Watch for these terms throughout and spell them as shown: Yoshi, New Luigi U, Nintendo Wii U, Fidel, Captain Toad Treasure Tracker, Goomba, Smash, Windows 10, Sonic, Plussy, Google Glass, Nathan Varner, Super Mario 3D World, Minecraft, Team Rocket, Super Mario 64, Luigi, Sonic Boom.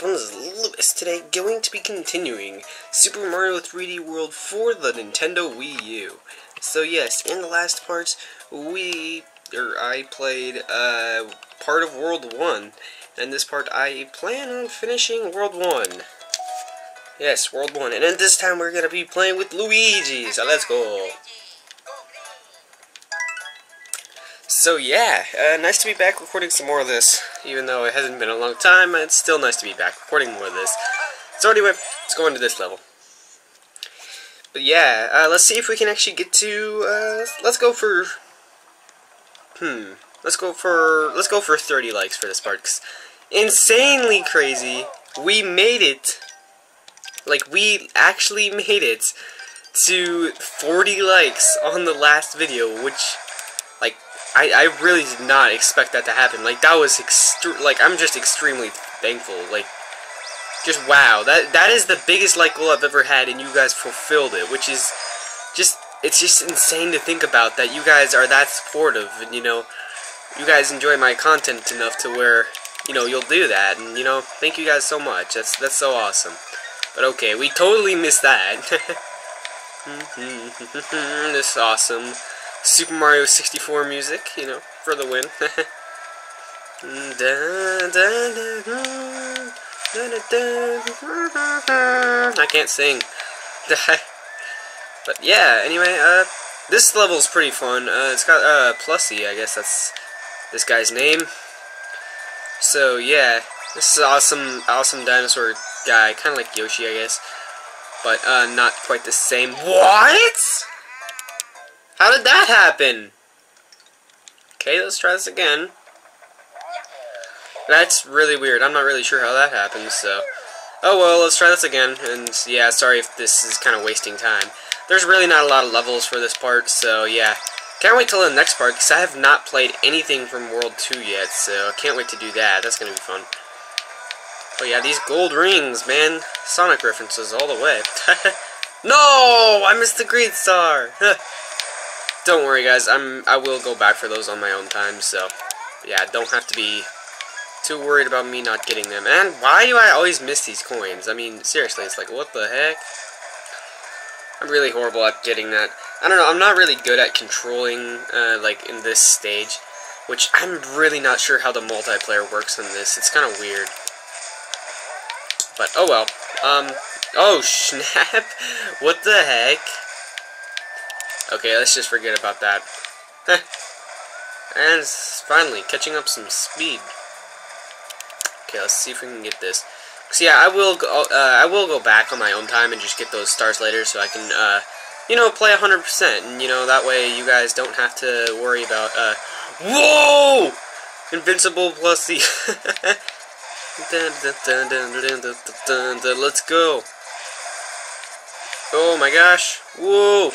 one is Lewis, today going to be continuing Super Mario 3D World for the Nintendo Wii U. So yes, in the last part, I played part of World 1, and this part I plan on finishing World 1. Yes, World 1, and then this time we're going to be playing with Luigi, so let's go! So yeah, nice to be back recording some more of this, even though it hasn't been a long time, it's still nice to be back recording more of this. So anyway, let's go into this level. But yeah, let's see if we can actually get to, let's go for 30 likes for this part, 'cause insanely crazy, we made it, like we actually made it to 40 likes on the last video, which, like, I really did not expect that to happen. Like, that was I'm just extremely thankful. Like, just wow. That is the biggest like goal I've ever had, and you guys fulfilled it, which is just, it's just insane to think about that you guys are that supportive, and you know, you guys enjoy my content enough to where, you know, you'll do that, and you know, thank you guys so much. That's so awesome. But okay, we totally missed that. This is awesome. Super Mario 64 music, you know, for the win. I can't sing. But yeah, anyway, this level's pretty fun. It's got Plussy, I guess that's this guy's name. So yeah, this is awesome dinosaur guy, kind of like Yoshi, I guess, but not quite the same. What? How did that happen? Okay, let's try this again. That's really weird. I'm not really sure how that happens, so... Oh well, let's try this again, and yeah, sorry if this is kind of wasting time. There's really not a lot of levels for this part, so yeah. Can't wait till the next part, because I have not played anything from World 2 yet, so I can't wait to do that. That's gonna be fun. But yeah, these gold rings, man. Sonic references all the way. No! I missed the green star! Don't worry, guys. I will go back for those on my own time. So, yeah, don't have to be too worried about me not getting them. And why do I always miss these coins? I mean, seriously, it's like, what the heck? I'm really horrible at getting that. I don't know. I'm not really good at controlling, like in this stage, which I'm really not sure how the multiplayer works in this. It's kind of weird. But oh well. Oh snap! What the heck? Okay, let's just forget about that. And it's finally catching up some speed. Okay, let's see if we can get this. So yeah, I will go back on my own time and just get those stars later, so I can, you know, play 100%. And you know, that way you guys don't have to worry about. Whoa! Invincible Plussy. Let's go. Oh my gosh! Whoa!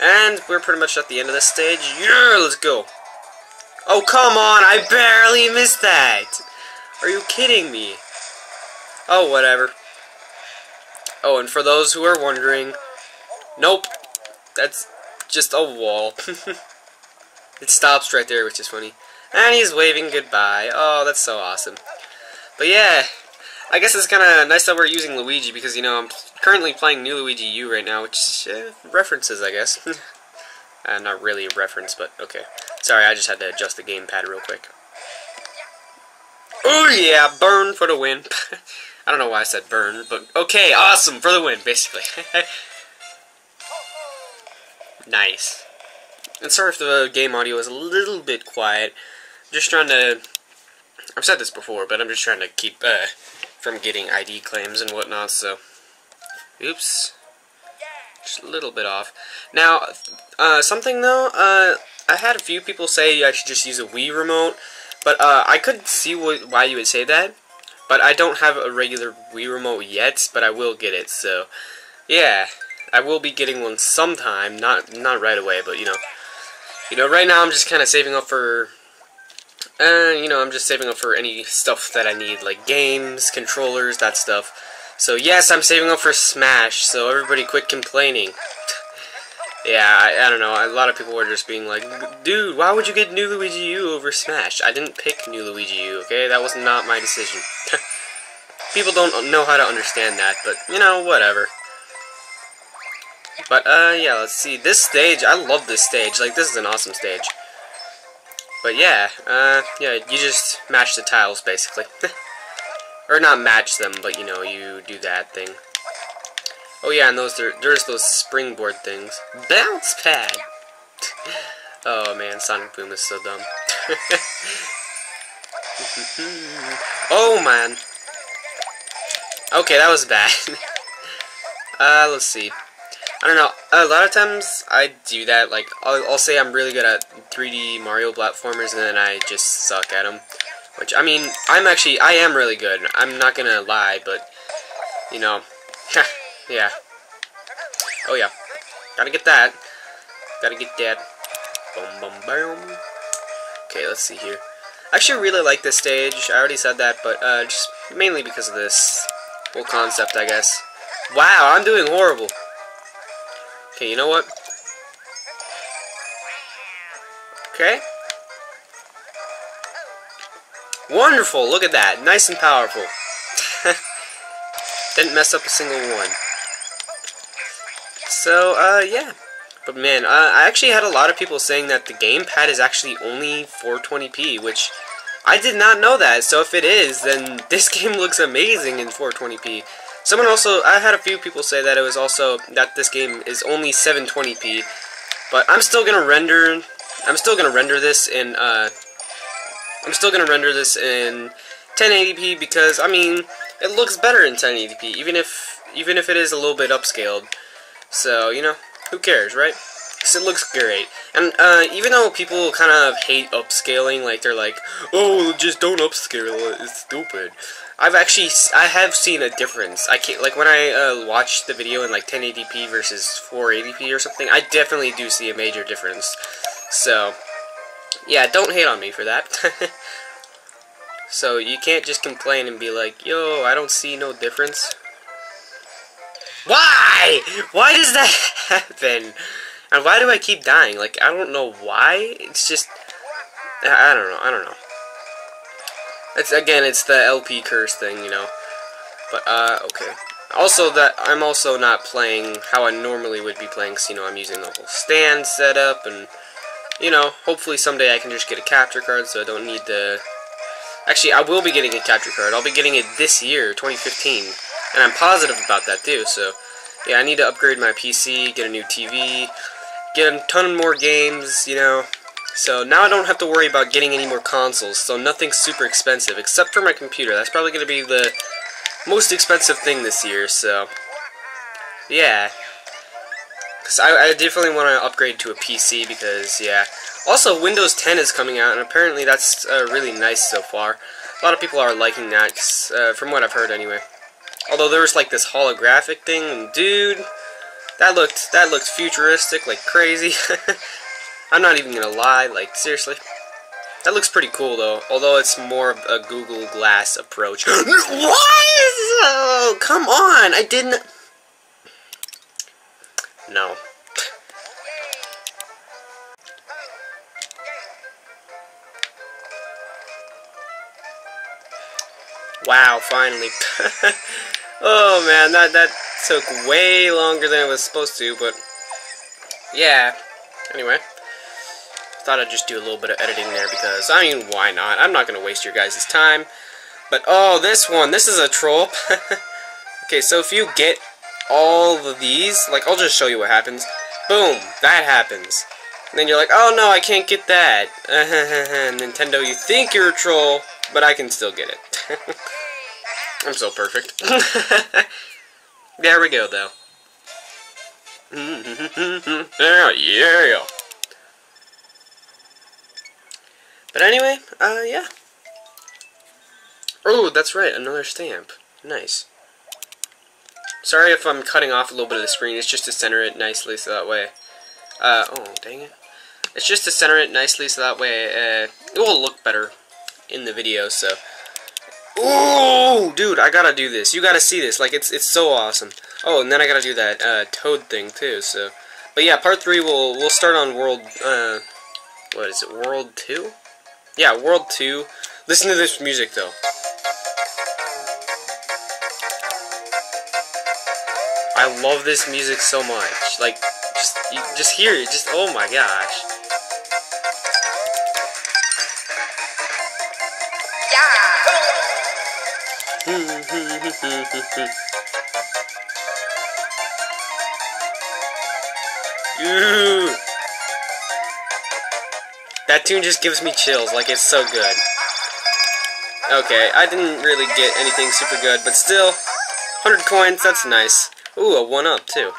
And we're pretty much at the end of this stage. Yeah, let's go. Oh, come on. I barely missed that. Are you kidding me? Oh, whatever. Oh, and for those who are wondering, nope. That's just a wall. It stops right there, which is funny. And he's waving goodbye. Oh, that's so awesome. But yeah, I guess it's kind of nice that we're using Luigi because, you know, I'm currently playing New Luigi U right now, which references, I guess. Not really a reference, but okay. Sorry, I just had to adjust the gamepad real quick. Oh yeah, burn for the win. I don't know why I said burn, but okay, awesome, for the win, basically. Nice. And sorry if the game audio is a little bit quiet. I'm just trying to... I've said this before, but I'm just trying to keep... from getting ID claims and whatnot, so... Oops. Just a little bit off. Now, something though, I had a few people say I should just use a Wii remote, but I could see why you would say that, but I don't have a regular Wii remote yet, but I will get it, so, yeah, I will be getting one sometime, not right away, but you know, right now I'm just kind of saving up for... you know, I'm just saving up for any stuff that I need, like games, controllers, that stuff. So yes, I'm saving up for Smash, so everybody quit complaining. Yeah, I don't know, a lot of people were just being like, dude, why would you get New Luigi U over Smash? I didn't pick New Luigi U, okay? That was not my decision. People don't know how to understand that, but, you know, whatever. But, yeah, let's see. This stage, I love this stage. Like, this is an awesome stage. But, yeah, yeah, you just match the tiles, basically. Or not match them, but, you know, you do that thing. Oh, yeah, and there's those springboard things. Bounce pad! Oh, man, Sonic Boom is so dumb. Oh, man. Okay, that was bad. Let's see. I don't know, a lot of times I do that, like, I'll say I'm really good at 3D Mario platformers, and then I just suck at them, which, I mean, I am really good, I'm not gonna lie, but, you know, yeah, oh yeah, gotta get that, boom, boom, boom. Okay, let's see here, I actually really like this stage, I already said that, but, just mainly because of this whole concept, I guess. Wow, I'm doing horrible. Okay, you know what? Okay. Wonderful, look at that. Nice and powerful. Didn't mess up a single one. So, yeah. But man, I actually had a lot of people saying that the gamepad is actually only 420p, which I did not know that. So if it is, then this game looks amazing in 420p. Someone also, I had a few people say that it was also, that this game is only 720p, but I'm still gonna render this in 1080p because, I mean, it looks better in 1080p, even if it is a little bit upscaled, so, you know, who cares, right? Because it looks great, and, even though people kind of hate upscaling, like, they're like, oh, just don't upscale it, it's stupid. I have seen a difference. I can't, like, when I watch the video in, like, 1080p versus 480p or something, I definitely do see a major difference. So, yeah, don't hate on me for that. So, you can't just complain and be like, yo, I don't see no difference. Why? Why does that happen? And why do I keep dying? Like, I don't know why. It's just, I don't know. It's, again, it's the LP curse thing, you know. But, okay. Also, that I'm also not playing how I normally would be playing, because, you know, I'm using the whole stand setup, and, you know, hopefully someday I can just get a capture card, so I don't need to... Actually, I will be getting a capture card. I'll be getting it this year, 2015, and I'm positive about that, too, so... Yeah, I need to upgrade my PC, get a new TV, get a ton more games, you know... So now I don't have to worry about getting any more consoles, so nothing super expensive, except for my computer. That's probably going to be the most expensive thing this year, so... Yeah. Because I definitely want to upgrade to a PC, because, yeah. Also, Windows 10 is coming out, and apparently that's really nice so far. A lot of people are liking that, from what I've heard, anyway. Although there was, like, this holographic thing, and dude... That looked futuristic, like crazy. I'm not even gonna lie, like, seriously. That looks pretty cool, though, although it's more of a Google Glass approach. What? Oh, come on! I didn't... No. Wow, finally. Oh, man, that took way longer than it was supposed to, but... Yeah. Anyway. Thought I'd just do a little bit of editing there because, I mean, why not? I'm not going to waste your guys' time. But, oh, this one. This is a troll. Okay, so if you get all of these, like, I'll just show you what happens. Boom. That happens. And then you're like, oh, no, I can't get that. Nintendo, you think you're a troll, but I can still get it. I'm so perfect. There we go, though. Yeah. But anyway, yeah. Oh, that's right, another stamp. Nice. Sorry if I'm cutting off a little bit of the screen. It's just to center it nicely so that way... oh, dang it. It's just to center it nicely so that way it will look better in the video, so... Ooh, dude, I gotta do this. You gotta see this. Like, it's so awesome. Oh, and then I gotta do that Toad thing, too, so... But yeah, part 3, we'll start on World... what is it, World 2? Yeah, World 2. Listen to this music, though. I love this music so much. Like, just hear it. Just, oh my gosh. Ooh. That tune just gives me chills, like it's so good. Okay, I didn't really get anything super good, but still, 100 coins, that's nice. Ooh, a 1-up too.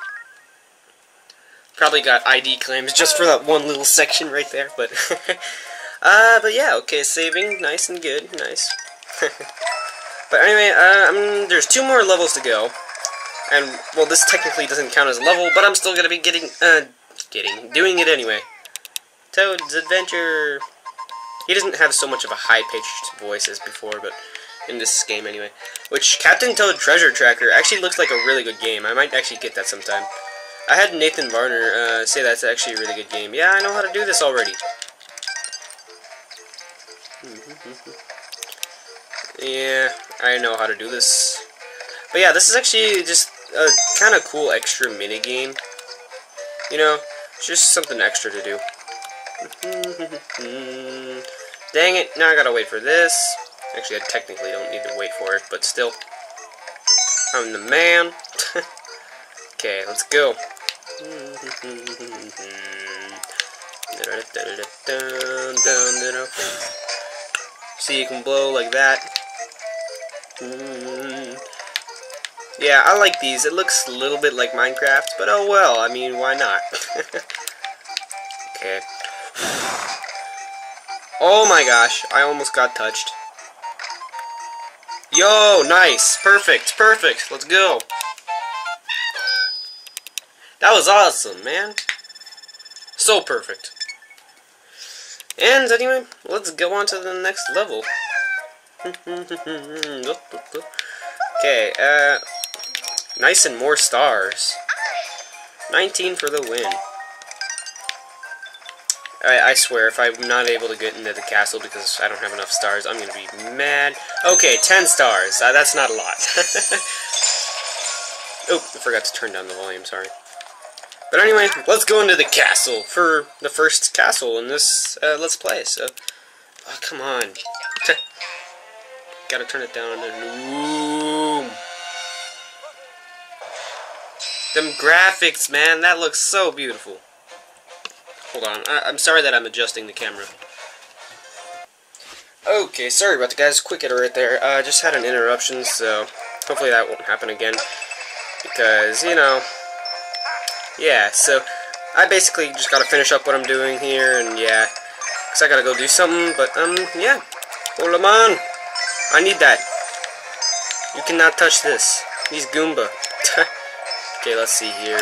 Probably got ID claims just for that one little section right there, but... but yeah, okay, saving, nice and good, nice. But anyway, there's 2 more levels to go. And, well, this technically doesn't count as a level, but I'm still gonna be doing it anyway. Toad's Adventure! He doesn't have so much of a high-pitched voice as before, but in this game anyway. Which, Captain Toad Treasure Tracker actually looks like a really good game. I might actually get that sometime. I had Nathan Varner say that's actually a really good game. Yeah, I know how to do this already. Yeah, I know how to do this. But yeah, this is actually just a kind of cool extra minigame. You know, just something extra to do. Dang it, now I gotta wait for this. Actually, I technically don't need to wait for it, but still. I'm the man. Okay, let's go. See, you can blow like that. Yeah, I like these. It looks a little bit like Minecraft, but oh well, I mean, why not? Okay. Oh my gosh, I almost got touched. Yo, nice. Perfect, perfect. Let's go. That was awesome, man. So perfect. And anyway, let's go on to the next level. Okay, nice and more stars. 19 for the win. I swear, if I'm not able to get into the castle because I don't have enough stars, I'm going to be mad. Okay, 10 stars. That's not a lot. Oh, I forgot to turn down the volume, sorry. But anyway, let's go into the castle for the first castle in this Let's Play. So, oh, come on. Gotta turn it down. Ooh. Them graphics, man. That looks so beautiful. Hold on, I'm sorry that I'm adjusting the camera. Okay, sorry about that, guys. Quick hitter right there. I just had an interruption, so hopefully that won't happen again. Because, you know... Yeah, so I basically just gotta finish up what I'm doing here, and yeah. Because I gotta go do something, but, yeah. Hold on. I need that. You cannot touch this. He's Goomba. Okay, let's see here.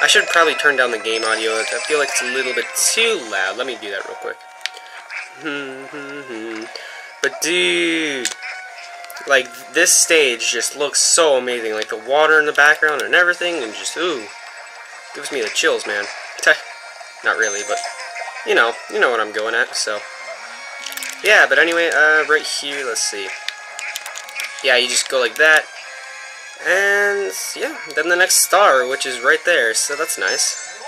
I should probably turn down the game audio. I feel like it's a little bit too loud. Let me do that real quick. But dude, like this stage just looks so amazing. Like the water in the background and everything, and just ooh, gives me the chills, man. Not really, but you know what I'm going at. So yeah. But anyway, right here, let's see. Yeah, you just go like that. And, yeah, then the next star, which is right there, so that's nice.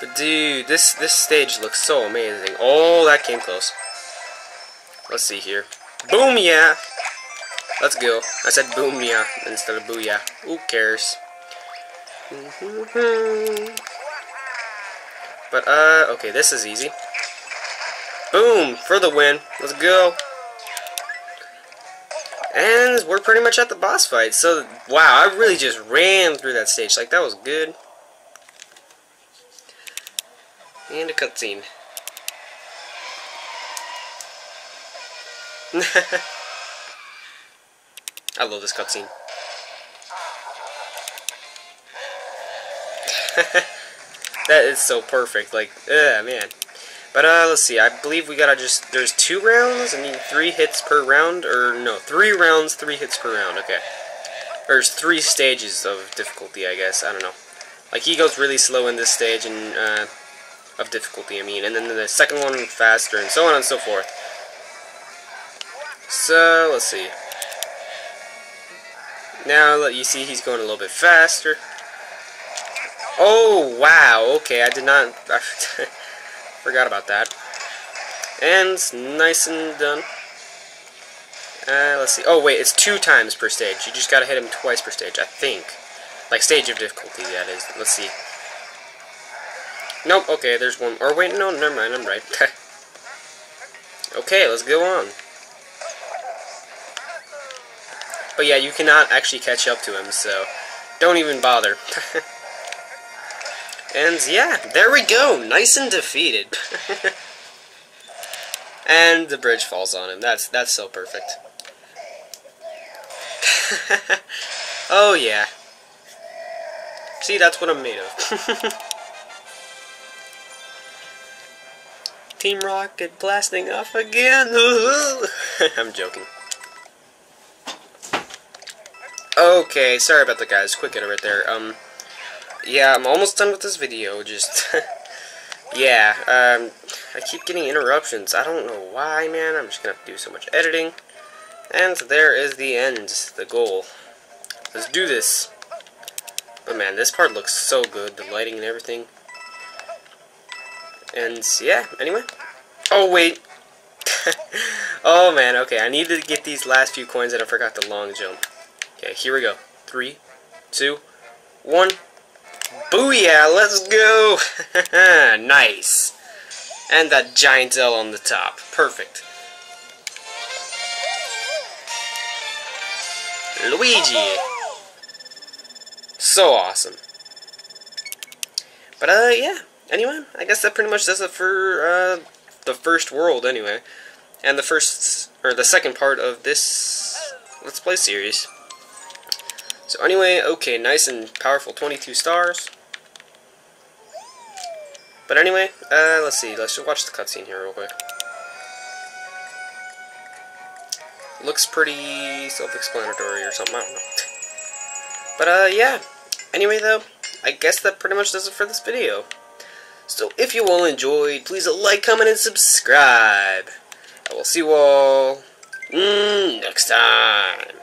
But dude, this stage looks so amazing. Oh, that came close. Let's see here. Boom, yeah! Let's go. I said boom, yeah, instead of booyah. Who cares? But, okay, this is easy. Boom, for the win. Let's go. And we're pretty much at the boss fight, so wow, I really just ran through that stage, like that was good. And a cutscene. I love this cutscene. That is so perfect, like, man. But, let's see, I believe we gotta just, there's 2 rounds, I mean, 3 hits per round, or, no, 3 rounds, 3 hits per round, okay. There's 3 stages of difficulty, I guess, I don't know. Like, he goes really slow in this stage, and, of difficulty, I mean, and then the second one faster, and so on and so forth. So, let's see. Now you see he's going a little bit faster. Oh wow, okay, I forgot about that. And it's nice and done. Let's see. Oh wait, it's 2 times per stage. You just gotta hit him twice per stage, I think. Like stage of difficulty, that is. Let's see. Nope, okay, there's one. Or wait, no, never mind, I'm right. Okay, let's go on. But yeah, you cannot actually catch up to him, so don't even bother. And yeah, there we go, nice and defeated. And the bridge falls on him. That's so perfect. Oh yeah. See, that's what I'm made of. Team Rocket blasting off again. I'm joking. Okay, sorry about that, guys. Quick edit right there. Yeah, I'm almost done with this video. Just, yeah. I keep getting interruptions. I don't know why, man. I'm just gonna have to do so much editing. And there is the end, the goal. Let's do this. But man, this part looks so good. The lighting and everything. And yeah, anyway. Oh wait. Oh man, okay, I need to get these last few coins that I forgot the long jump. Okay, here we go. 3, 2, 1. Booyah, let's go. Nice. And that giant L on the top. Perfect. Luigi. So awesome. But yeah. Anyway, I guess that pretty much does it for the first world, anyway, and the second part of this Let's Play series. So anyway, okay, nice and powerful 22 stars. But anyway, let's see. Let's just watch the cutscene here real quick. Looks pretty self-explanatory or something. I don't know. But yeah. Anyway, though, I guess that pretty much does it for this video. So if you all enjoyed, please like, comment, and subscribe. I will see you all next time.